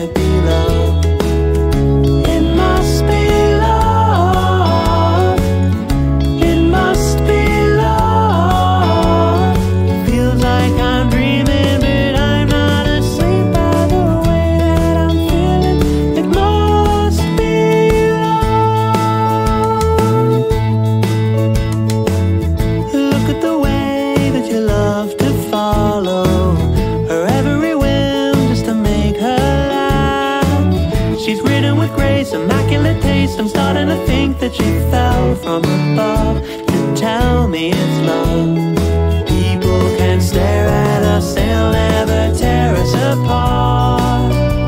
to be love. It must be love. It must be love. It feels like I'm dreaming, but I'm not asleep by the way that I'm feeling. It must be love. Look at the way that you love to follow. She's ridden with grace, immaculate taste. I'm starting to think that she fell from above to tell me it's love. People can stare at us, they'll never tear us apart.